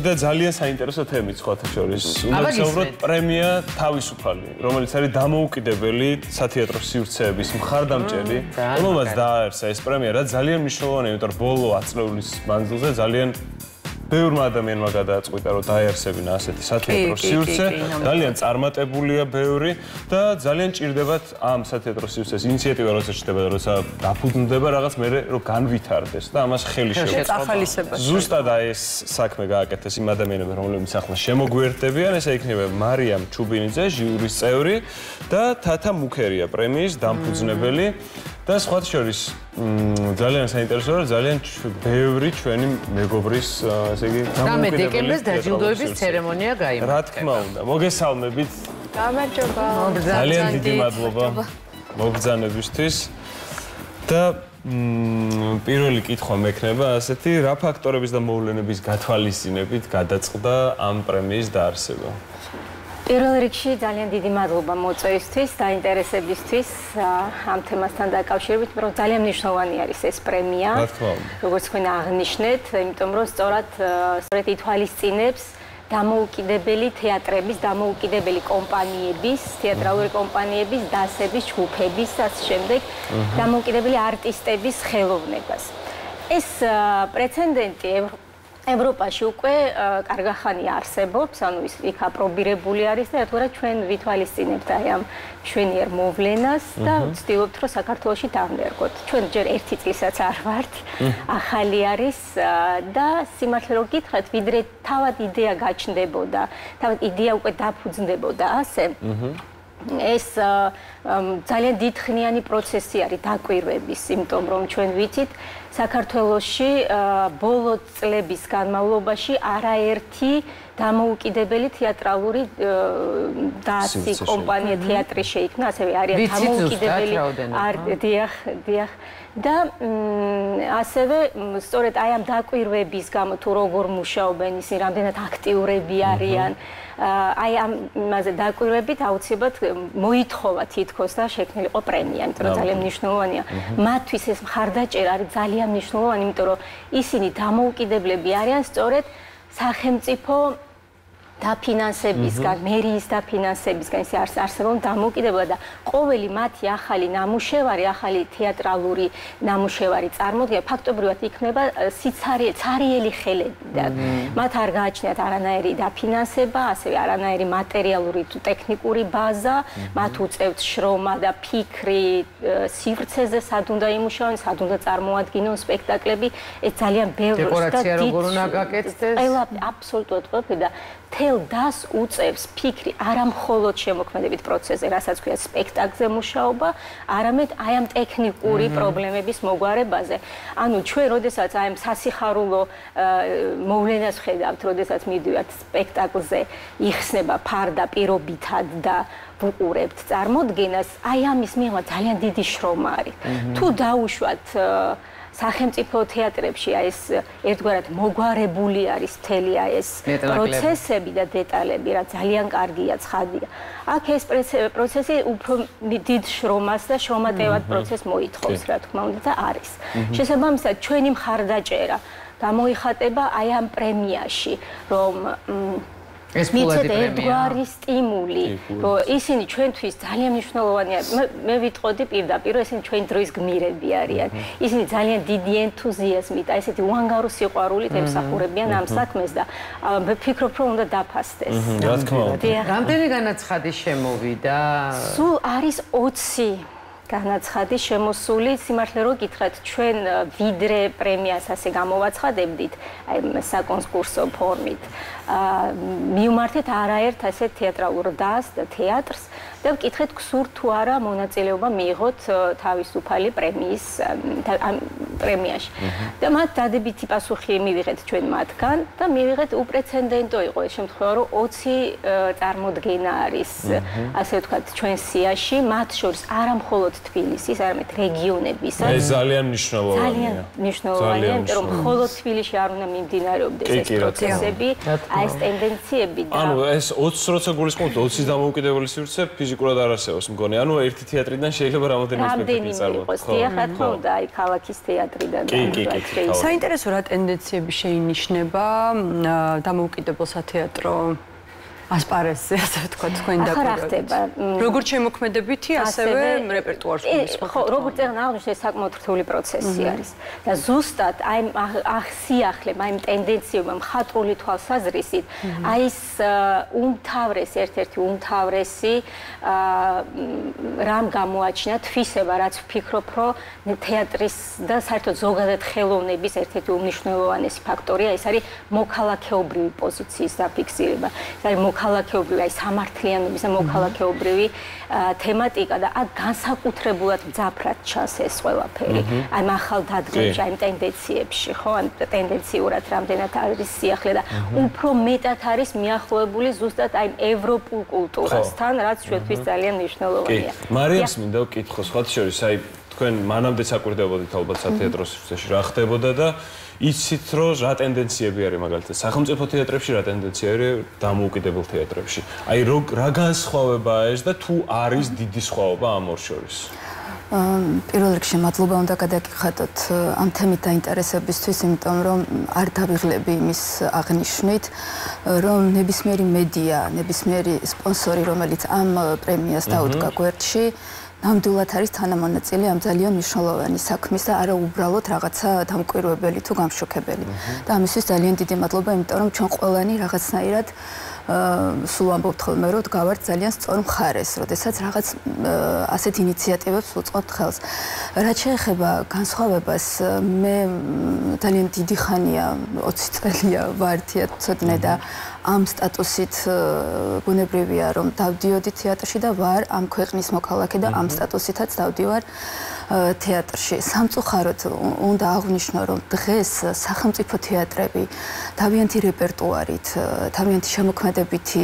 Kida ძალიან საინტერესო თემით სხვათაშორის. Უნდა შევვროთ პრემია თავისუფალი, რომელიც არის დამოუკიდებელი სათეატრო სივრცეების მხარდამჭერი. Რომელმაც დააარსა ეს პრემია, რაც ძალიან მნიშვნელოვანია, იმიტომ რომ ბოლო 10 წლების მანძილზე ძალიან ბევრი ადამიანმა გადააწყვიტა, რომ დაიარსებინა ასეთი სათეატრო სივრცე. Ძალიან წარმატებულია ბევრი და ძალიან ჭირდებათ ამ სათეატრო სივრცეს ინიციატივა, როცა შედება, როცა დაფუძნდება რაღაც მე რომ განვითარდეს და ამას ხელი შეუწყდება. ზუსტად ეს საქმე გააკეთეს იმ ადამიანებმა, რომლებიც ახლა შემოგვიერთდებიან. ეს იქნება მარიამ ჩუბინიძე, ჟიურის წევრი და თათა მუქერია, პრემიის დამფუძნებელი. Da, scoate șoris. Zălian s-a interesat, zălian beuvri, cuveni megobris, se găi. Da, mă deci că măs dăjim doibiți ceremonia gaim. Radk maunda. Moge salme bit. Da, mă ceva. Zălian didi madloba. Mogzane bistis. Da, პირველი კითხვა მექნება ასეთი, რა ფაქტორების და მოვლენების გათვალისწინებით გადაწყდა ამ პრემიის დაარსება. Პირველ რიგში ძალიან დიდი მადლობა მოწვევისთვის, დაინტერესებისთვის ამ თემასთან დაკავშირებით, რომ ძალიან მნიშვნელოვანი არის ეს პრემია. Როგორც თქვენ აღნიშნეთ, იმიტომ რომ სწორედ ითვალისწინებს დამოუკიდებელი თეატრების, დამოუკიდებელი კომპანიების, თეატრალური კომპანიების, დასების, ჯგუფების, ასე შემდეგ, დამოუკიდებელი არტისტების ხელოვნებას. ეს პრეცედენტი ევროპაში უკვე კარგახანი არსებობს, ანუ ის იქ აპრობირებული არის და ერთგვარად ჩვენ ვითვალისწინებთ აი ამ მშვენიერ მოვლენას და ვცდილობთ რომ საქართველოში დავნერგოთ. Ჩვენ ჯერ ერთი წელსაც არ ვართ, ახალი არის და სიმართლე რომ გითხრათ, ვიდრე თავად იდეა გაჩნდებოდა, თავად იდეა უკვე დაფუძნდებოდა ასე. ეს ძალიან დიდხნიანი პროცესი არის დაკვირვების, იმიტომ რომ ჩვენ ვიცით საქართველოში ბოლო წლების განმავლობაში არაერთი დამოუკიდებელი თეატრალური დასი კომპანია თეატრი შეიქმნა, ასევე არის დამოუკიდებელი დიახ და ასევე სწორედ აი ამ დაკვირვების გამო თუ როგორ მუშაობენ ისინი, რამდენად აქტიურები არიან, აი ამ მასზე დაკვირვებით აუცილებლად მოითხოვა თითქოს და შექმნილიყო პრემია, იმიტომ რომ ძალიან მნიშვნელოვანია. მათთვის ეს მხარდაჭერა არის ძალიან მნიშვნელოვანი, იმიტომ რომ ისინი დამოუკიდებლები არიან სწორედ სახელმწიფო დაფინანსებისგან, მერიის დაფინანსებისგან ისე არსებობს დამოუკიდებლად და ყოველი მათი ახალი ნამუშევარი, ახალი თეატრალური ნამუშევარი წარმოდგენა ფაქტობრივად იქნება ცარიელი ხელებიდან. მათ არ გააჩნიათ არანაირი დაფინანსება, ასევე არანაირი მატერიალური თუ ტექნიკური ბაზა, მათ უწევთ შრომა და ფიქრი სივრცეზე, სად უნდა იმუშაონ, სად უნდა წარმოადგინონ სპექტაკლები. ეს ძალიან ბევრი დეკორაცია როგორ უნდა გაკეთდეს? ყველა აბსოლუტურად ყველაფერი და თელ დას უწევს ფიქრი არა მხოლოდ შემოქმედებით პროცესზე, რასაც ქვია სპექტაკლზე მუშაობა, არამედ აი ამ ტექნიკური პრობლემების მოგვარებაზე. Ანუ ჩვენ როდესაც აი ამ სასიხარულო მოვლენას ვხედავთ, როდესაც მივდივართ სპექტაკლზე, იხსნება ფარდა პირობითად და ვუყურებთ წარმოდგენას, აი ამის მიღმა ძალიან დიდი შრომა არის. თუ დაუშვათ სახელმწიფო თეატრებში ეს ერთგვარად მოგვარებული არის მთელი ეს პროცესები და დეტალები, რაც ძალიან კარგია, ცხადია. აქ ეს პროცესი უფრო დიდ შრომას და შრომატევად პროცესს მოითხოვს, რა თქმა უნდა, და არის. შესაბამისად, ჩვენი მხარდაჭერა გამოიხატება აი ამ პრემიაში, რომ მიცეთ ერთგვარი სტიმული, რომ ისინი ჩვენთვის ძალიან მნიშვნელოვანია. მე ვიტყოდი პირდაპირ, რომ ისინი ჩვენი დროის გმირები არიან. Ისინი ძალიან დიდი ენთუზიაზმით, აი ესეთი უანგარო სიყვარულით ემსახურებიან ამ საქმეს და ვფიქრობ, რომ უნდა დაფასდეს. რა თქმა უნდა. რამდენი განაცხადი შემოვიდა? სულ არის 20. განაცხადი შემოსული, სიმართლე რომ გითხრათ, ჩვენ ვიდრე პრემიას ასე გამოვაცხადებდით, აი საკონკურსო ფორმით. მივმართეთ არაერთ ასე თეატრალურ დასს და თეატრს და ვკითხეთ, გსურთ თუ არა მონაწილეობა მიიღოთ თავისუფალი პრემიის პრემიაში. და მათ დადებითი პასუხი მივიღეთ ჩვენ მათგან და მივიღეთ უპრეცედენტო იყო ეს შემთხვევა, რომ 20 წარმოდგენა არის, ასე ვთქვათ, ჩვენ სიაში, მათ შორის არა მხოლოდ თბილისის, არამედ რეგიონებისა. ეს ძალიან მნიშვნელოვანია. მნიშვნელოვანია, რომ მხოლოდ თბილისში არ უნდა მიმდინარეობდეს ეს პროცესები, ეს ტენდენციები და ანუ ეს 20 როცა გულისხმობთ 20 დამოუკიდებელი სივრცე, ფიზიკურად არ არსებობს მგონი. Ანუ ერთი თეატრიდან შეიძლება რამოდენიმე სპექტაკლი წარმოიქმნას. თეატრად ხო და აი ქალაქის თეატრიდან. კი. საინტერესო რა ტენდენციები შეინიშნება დამოუკიდებელ სათეატრო ასპარეზზე, ასე ვთქვათ, თქვენ დაგვრჩებით. როგორც შემოქმედებითი, ასევე რეპერტუარში მისვლით. ხო, როგორც აღნიშნე, საკმაოდ რთული პროცესი არის. და ზუსტად აი ახსიახლემ, აი ტენდენციებმა მხატვრული თვალსაზრისით, აი ეს უმთავრესი, ერთ-ერთი უმთავრესი რამ გამოაჩინა თვისება, რაც ვფიქრობ, რომ თეატრის და საერთოდ ზოგადად ხელოვნების ერთ-ერთი უმნიშვნელოვანესი ფაქტორია, ეს არის მოქალაქეობრივი პოზიციის დაფიქსირება. ეს არის მოქალაქეობრივი, აი სამართლიანობის და მოქალაქეობრივი თემატიკა და აქ განსაკუთრებულად მძაფრად ჩანს ეს ყველაფერი. აი ახალ დადგმებში, აი ტენდენციებში, ხო, ან ტენდენციურად რამდენად არის სიახლე და უფრო მეტად არის მიახლოებული ზუსტად აი ევროპულ კულტურასთან, რაც ჩვენთვის ძალიან მნიშვნელოვანია. მარიამს მინდა ვკითხო, სხვათა შორის, აი თქვენ მანამდე საკვირდებოდით ალბათ სათეატროს სფეროში რა ხდებოდა და იცით რომ რა ტენდენციები არის მაგალითად სახელმწიფო თეატრებში, რა ტენდენცია არის დამოუკიდებელ თეატრებში. Აი რა განსხვავებაა ეს და თუ არის დიდი სხვაობა ამ ორ შორის? Პირველ რიგში მადლობა უნდა გადაგიხადოთ ამ თემით დაინტერესებისთვის, იმიტომ რომ არ დავიღლები იმის აღნიშვნით, რომ ნებისმიერი მედია, ნებისმიერი სპონსორი, რომელიც ამ პრემიას დაუდგა გვერდში, ნამდვილად არის თანამონაწილე ამ ძალიან მნიშვნელოვანი საქმის და არა უბრალოდ რაღაცა დამკვირვებელი თუ გამშოქებელი. და ამისთვის ძალიან დიდი მადლობა, იმიტომ რომ ჩვენ ყველანი რაღაცნაირად სულ ამბობთ ხოლმე, რომ გავართ ძალიან სწორ მხარეს, როდესაც რაღაც ასეთ ინიციატივებს ვუწყობთ ხელს. რაც შეეხება განსხვავებას, მე ძალიან დიდი ხანია, 20 წელია ვარ თეატრშიც და ამ სტატუსით გუნებრივია რომ დავდიოდი თეატრში და ვარ ამ ქვეყნის მოქალაქე და ამ სტატუსითაც დავდივარ თეატრში. სამწუხაროდ უნდა აღვნიშნო, რომ დღეს სახელმწიფო თეატრები თავიანთი რეპერტუარით, თავიანთი შემოქმედებითი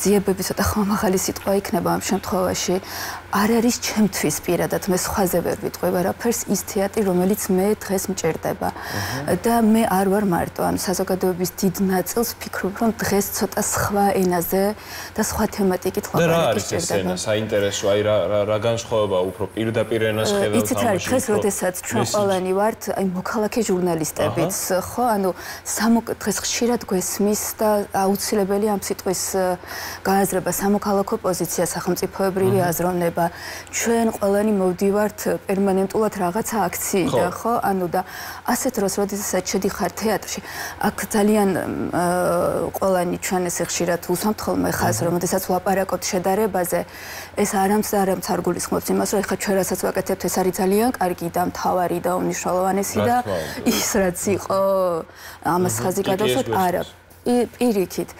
ძიებები, ცოტა ხომ ახალი სიტყვა იქნება ამ შემთხვევაში, არ არის ჩემთვის პირადად, მე სხვაზე ვერ ვიტყვი არაფერს ის თეატრი, რომელიც მე დღეს მჭირდება. და მე არ ვარ მარტო, ანუ საზოგადოების დიდ ნაწილს ვფიქრობ, რომ დღეს ცოტა სხვა ენაზე და სხვა თემატიკით ლაპარაკი ჭირდება. და რა არის ეს ენა? საინტერესო, აი რა განსხვავება უფრო პირდაპირ ენას ხედავთ? იცით რა, დღეს როდესაც ჩვენ ყველანი ვართ, აი მოქალაქე ჟურნალისტებიც, ხო, ანუ დღეს ხშირად გვესმის და აუცილებელი ამ სიტყვის გააზრება სამოქალაქო პოზიცია, სახელმწიფოებრივი აზროვნება. ჩვენ ყველანი მოვდივართ პერმანენტულად რაღაცა აქციიდან, ხო? ანუ და ასეთ დროს, როდესაც შედიხარ თეატრში, აქ ძალიან ყველანი ჩვენ ესე ხშირად უსვამთ ხოლმე ხაზს, როდესაც ვლაპარაკობთ შედარებაზე, ეს არამც არ გულისხმობს იმას, რომ ეხლა ჩვენ რასაც ვაკეთებთ, ეს არის ძალიან კარგი და მთავარი და უმნიშვნელოვანესი და ის რაც იყო ამას ხაზი გადავსვათ, არა. პირიქით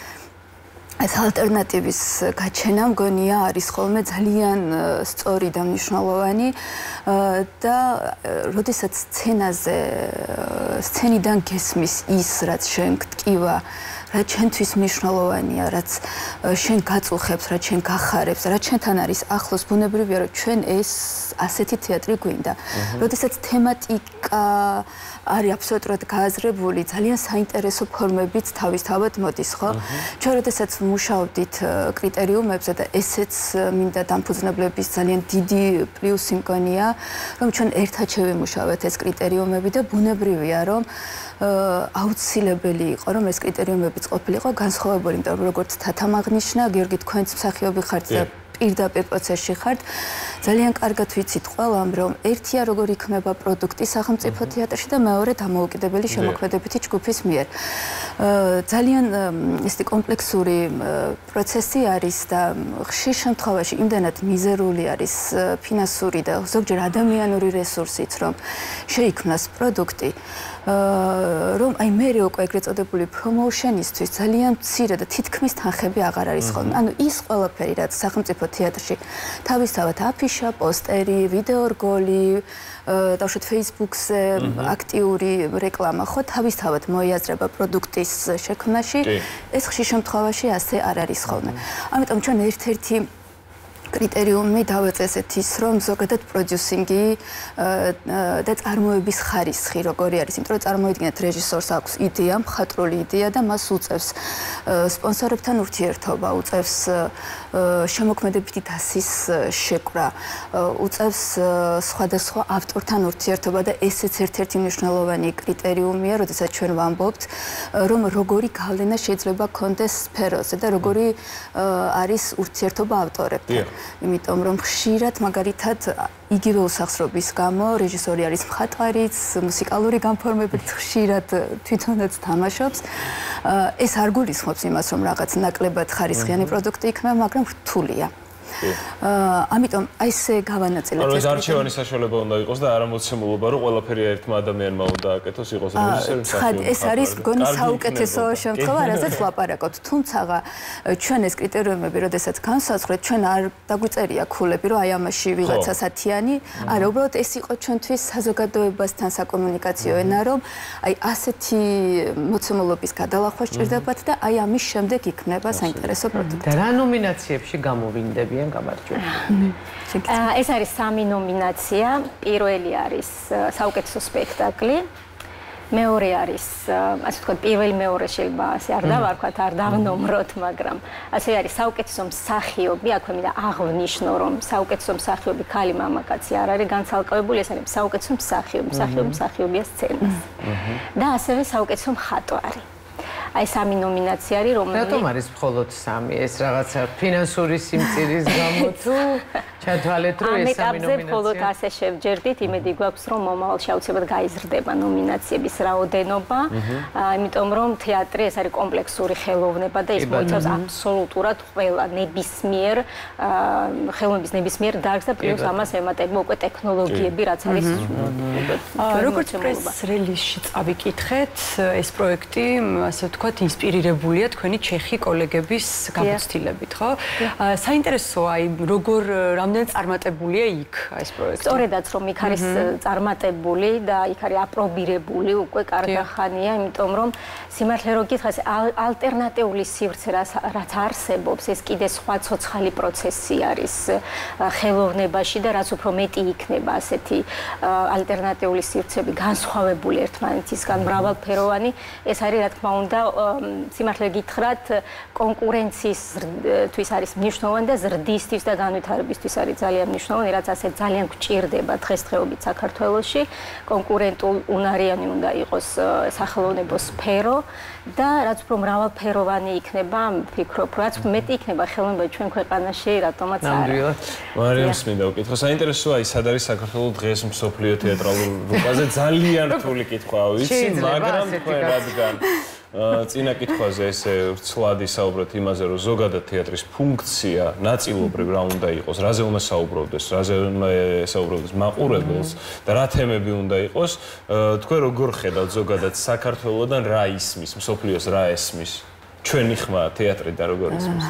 ეს ალტერნატივის გაჩენა მგონია არის ხოლმე ძალიან სწორი და მნიშვნელოვანი და როდესაც სცენაზე სცენიდან გესმის ის რაც შენ გტკივა, რაც შენთვის მნიშვნელოვანია, რაც შენ გაწუხებს, რაც შენ გახარებს, რაც შენთან არის ახლოს, ბუნებრივია რომ ჩვენ ეს ასეთი თეატრი გვინდა. როდესაც თემატიკა არის აბსოლუტურად გააზრებული, ძალიან საინტერესო ფორმებიც თავისთავად მოდის, ხო? ჩვენ როდესაც მუშაობდით კრიტერიუმებზე და ესეც მინდა დამფუძნებლების ძალიან დიდი პლუსი მგონია, რომ ჩვენ ერთად შევიმუშავეთ ეს კრიტერიუმები და ბუნებრივია რომ აუცილებელი იყო რომ ეს კრიტერიუმებიც ყოფილიყო განსხვავებული, იმიტომ რომ როგორც თათამ აღნიშნა, გიორგი თქვენც მსახიობი ხართ და პირდაპირ პროცესში ხართ, ძალიან კარგად ვიცით ყველამ, რომ ერთია როგორ იქნება პროდუქტი სახელმწიფო თეატრში და მეორე დამოუკიდებელი შემოქმედებითი ჯგუფის მიერ. ძალიან ესეთი კომპლექსური პროცესი არის და ხშირ შემთხვევაში იმდანად მიზერული არის ფინანსური და ზოგჯერ ადამიანური რესურსიც, რომ შეიქმნას პროდუქტი, რომ აი მერე უკვე ეგრეთ წოდებული პრომოუშენისთვის ძალიან მცირე და თითქმის თანხები აღარ არის ხოლმე. ანუ ის ყველაფერი, რაც სახელმწიფო თეატრში თავისთავად აფიშა, პოსტერი, ვიდეო რგოლი, დავუშვათ Facebook-ზე აქტიური რეკლამა, ხო, თავისთავად მოიაზრება პროდუქტის შექმნაში, ეს ხშირ შემთხვევაში ასე არ არის ხოლმე. ამიტომ ჩვენ ერთ-ერთი Criteriumul este tisrom, zogadet producingi, det armoibis haris, hirogorier, sintrot armoidgnet regissor sax, idiam, hatroli, diadam, asuțevs, sponsoreptan urtiertoba, uțevs, șemocmedeptitasis, șecura, uțevs, squadesco, aftortan urtiertoba, de esecirtertimișnalovani, criterium, erodisacen vambopt, rom rogori calina, șețleba, contes, peros, de rogori aris urtiertoba, autore. Imitam rom xirat magaritat igi veusaqsrobis gamo režisori aris mxatqarits musikaluri gamformebit xirat tvitonats tamashops es ar gulisxops imas rom ragats naklebat xarisxiyani produkti ikna magram rtulia Amitom, ai se gavanatele. Anume, archivani s-a schimbat bunda. Ios da, aram văzut semnul baru. Oala perioadă mai da mien mauda. Că toți ios am văzut. Xad, es aris goni sau că te sau șam. Xavara zet flapare că tu tânțaga. Cine scriteriul meu biro de set Kansas, cred cine ar da guțaria cule biro aia mașivi la tasatiani. Are obrot esi că cine tu ești hazogat de bastanța comunicației narob. Ai aseti mutsemul opisca. Dar la xoș de pătete aia mișcăm de kick neba să interesează produsul. Dar la nominație și gamovin de bine ეს არის სამი ნომინაცია. პირველი არის საუკეთესო სპექტაკლი. მეორე არის, ასე ვთქვათ, პირველი მეორე შეიძლება ასე არ დავარქვათ, არ დავნომროთ, მაგრამ ასე არის საუკეთესო მსახიობი, აქვე მინდა აღნიშნო, რომ საუკეთესო მსახიობი ქალი მამაკაცი არ არის განცალკევებული, ეს არის საუკეთესო მსახიობი, მსახიობია სცენას. და ასევე საუკეთესო მხატვარი. Ai sami nominații ari români. Datum aris pholot sami. Este ragața finansuri simțiris gamotu. Chatoale trei sami nominații. Amit abzeb pholot ase șef jerdit. Imedigu absrom omal șaucebat gaizrdeba nominație bisraodenoba. Amit omrom teatre este ari complexuri xelovneba da ismoitas absoluturat xvela nebismier xelovnebis nebismier dargza plus amas emateba uqve texnologiebi rats aris. Როგორც პრეს რელიზში წავიკითხეთ, ეს პროექტი ასე ვთქვათ, ინსპირირებულია თქვენი ჩეხი კოლეგების გამოცდილებით, ხო? საინტერესოა, როგორ რამდენად წარმატებულია იქ ეს პროექტი? სწორედაც რომ იქ არის წარმატებული და იქ არის აპრობირებული, უკვე კარგახანია, იმიტომ რომ სიმართლე რო გითხეს, ალტერნატიული სივრცე რაც არსებობს, ეს კიდე სხვა ცოცხალი პროცესი არის ხელოვნებაში და რაც უფრო მეტი იქნება ასეთი ალტერნატიული სივრცები განსხვავებული ერთმანეთისგან მრავალფეროვანი, ეს არის რა თქმა უნდა სიმართლე გითხრათ კონკურენციისთვის არის მნიშვნელოვანი და ზრდისთვის და განვითარებისთვის არის ძალიან მნიშვნელოვანი, რაც ასე ძალიან გვჭირდება დღესდღეობით საქართველოში. კონკურენტულ უნარიანი უნდა იყოს სახელოვნებო სფერო და რაც უფრო მრავალფეროვანი იქნება, ვფიქრობ, რაც მეტი იქნება ხელოვნება ჩვენ ქვეყანაში, რატომაც არა. მარიამს მინდა ვკითხო, საინტერესოა ის არის საქართველოს დღეს მსოფლიო თეატრალურ რუკაზე ძალიან რთული კითხვაა, ვიცი, მაგრამ თქვენ რადგან Ține kitcoaze este sladi sau brotimazero zogada teatris funcția națilobreb raunda iqos razelme saubrovdes razelme saubrovdes maqurevels da ra temები უნდა იყოს თქვენ როგორ ხედავთ ზოგადად საქართველოსდან რა ისმის მსოფლიოს რა ესმის ჩვენი ხმა თეატრი და როგორ ისმის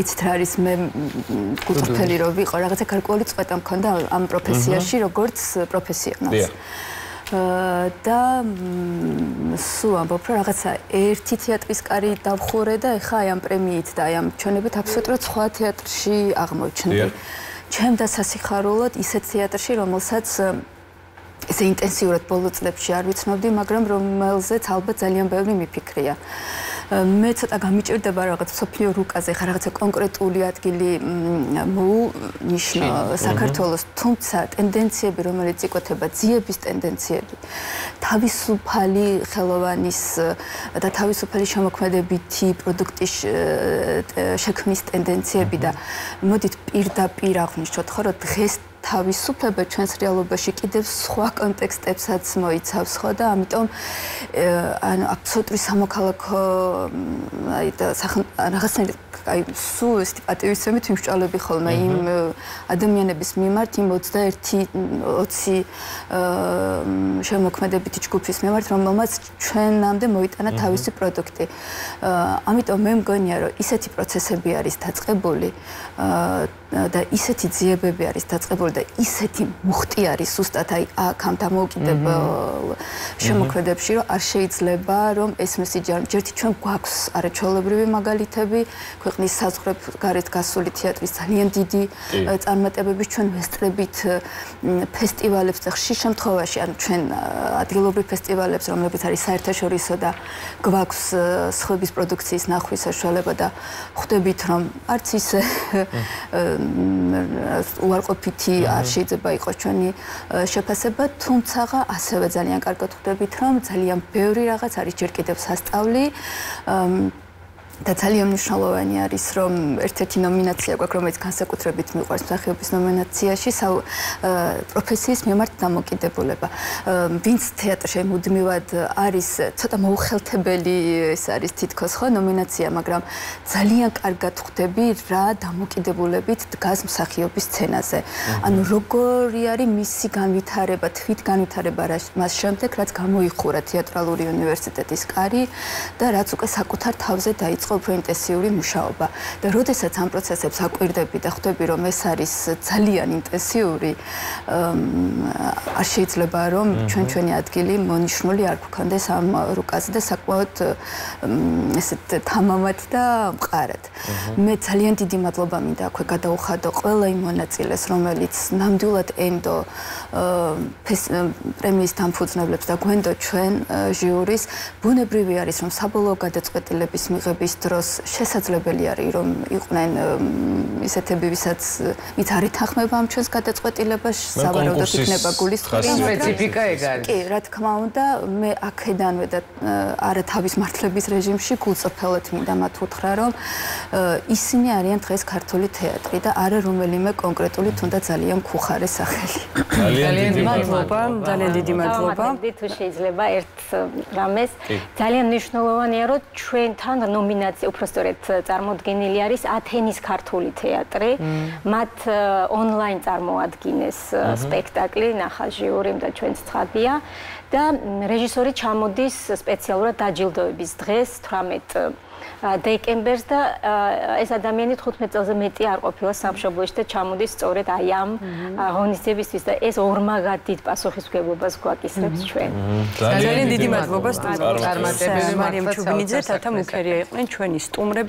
Este traris me გუთხრთელი რო ვიყო რაღაცა გარკვეული წვეთა მქონდა ამ პროფესიაში როგორც პროფესიონალს და სულ ამბობ რომ რაღაცა ერთი თეატრის კარი დავხურე და ეხა ამ პრემიით და ამ ჩვენებით აბსოლუტურად სხვა თეატრში აღმოჩნდი. ჩემდა სასიხარულოდ ისეთ თეატრში რომელსაც ესე ინტენსიურად ბოლო წლებში არ ვიცნობდი, მაგრამ რომელზეც ალბათ ძალიან ბევრი მიფიქრია. მე ცოტა გამიჭირდება რაღაც სოფლიო რუკაზე ხარ რაღაცა კონკრეტული ადგილი მოვნიშნო საქართველოს, თუმცა ტენდენციები რომელიც იკეთება ძიების ტენდენციები თავისუფალი ხელოვანის და თავისუფალი შემოქმედებითი პროდუქტის შექმნის ტენდენციები და მოდით პირდაპირ აღნიშნოთ ხო რომ დღეს თავისუფლება ჩვენს რეალობაში კიდევ სხვა კონტექსტებსაც მოიცავს ხო და ამიტომ ანუ აბსოლუტური სამოქალაქო აი და რაღაცნაირი აი სულ ეს პატივისცემით ვიმსჭვალები ხოლმე იმ ადამიანების მიმართ იმ 20 შემოქმედებითი ჯგუფის მიმართ რომელმაც ჩვენამდე მოიტანა თავისი პროდუქტი. Ამიტომ მე მგონია რომ ისეთი პროცესები არის დაწყებული და ისეთი ძიებები არის დაწყებული და ისეთი მუხტი არის უბრალოდ აი აქამ დამოუკიდებელ შემოქმედებში რომ არ შეიძლება რომ ეს მისი ჯერთი ჩვენ გვაქვს არაჩვეულებრივი მაგალითები ქვეყნის საზღვრებ გარეთ გასული თეატრის ძალიან დიდი წარმატებების ჩვენ ვესწრებით ფესტივალებს და ხშირ შემთხვევაში ანუ ჩვენ ადგილობრივ ფესტივალებს რომლებიც არის საერთაშორისო და გვაქვს სხვების პროდუქციის ნახვის საშუალება და ხვდებით რომ არც ისე უარყოფითი არ შეიძლება იყოს ჩვენი შეფასება, თუმცა ასევე ძალიან კარგად ხვდებით, რომ ძალიან ბევრი რაღაც არის ჯერ კიდევ სასწავლი და ძალიან მნიშვნელოვანი არის რომ ერთ-ერთი ნომინაცია გვაქვს რომელიც განსაკუთრებით მიყვარს მსახიობის ნომინაციაში პროფესიის მიმართ დამოკიდებულება. Ვინც თეატრში მუდმივად არის ცოტა მოუხელთებელი ეს არის თითქოს ხო ნომინაცია, მაგრამ ძალიან კარგად ხვდები რა დამოკიდებულებით დგას მსახიობის სცენაზე. ანუ როგორი არის მისი განვითარება, თვითგანვითარება მას შემდეგ რაც გამოიხურა თეატრალური უნივერსიტეტის კარი და რაც უკვე საკუთარ თავზე დაიწყო უფრო ინტენსიური მუშაობა და როდესაც ამ პროცესებს აკვირდები და ხვდები რომ ეს არის ძალიან ინტენსიური არ შეიძლება რომ ჩვენი ადგილი მონიშნული არ გვქონდეს ამ რუკაზე და საკმაოდ ესეთ თამამად და მყარად. მე ძალიან დიდი მადლობა მინდა აქვე გადაუხადო ყველა იმ მონაწილეს რომელიც ნამდვილად ენდო პრემიის დამფუძნებლებს და გვენდო ჩვენ ჟიურის ბუნებრივი არის რომ საბოლოო გადაწყვეტილების მიღება ბისტროს შესაძლებელი არის რომ იყვნენ ისეთები ვისაც ვინც არ ეთანხმება ამ ჩვენს გადაწყვეტილებას სავარაუდოდ იქნება გულისხმობი სპეციფიკა ეგ არის კი რა თქმა უნდა მე აქედანვე და არა თავის მართლების რეჟიმში გულწრფელად მინდა მათ უთხრა რომ ისინი არიან დღეს ქართული თეატრი და არა რომელიმე კონკრეტული თუნდაც ძალიან ხუხარე სახელი ძალიან დიდი მადლობა თუ შეიძლება ერთ რამეს ძალიან მნიშვნელოვანია რომ ჩვენთან ნომინაცია უბრალოდ წარმოდგენილი არის ათენის ქართული თეატრი. მათ ონლაინ წარმოადგინეს სპექტაკლი ნახაჟიურიმ და ჩვენც ცხადია და რეჟისორი ჩამოდის სპეციალურად დაჯილდოების დღეს 18 დეკემბერს და ეს ადამიანი 15 წელზე მეტი არ ყოფილა სამშობლოში და ჩამოდის სწორედ აი ამ ღონისძიებისთვის და ეს ორმაგად დიდ პასუხისმგებლობას გვაკისრებს ჩვენ. Ძალიან დიდი მადლობა სტუმრებს. წარმატებები მარიამ ჩუბინიძე, თათა მუქერია იყვნენ ჩვენი სტუმრები.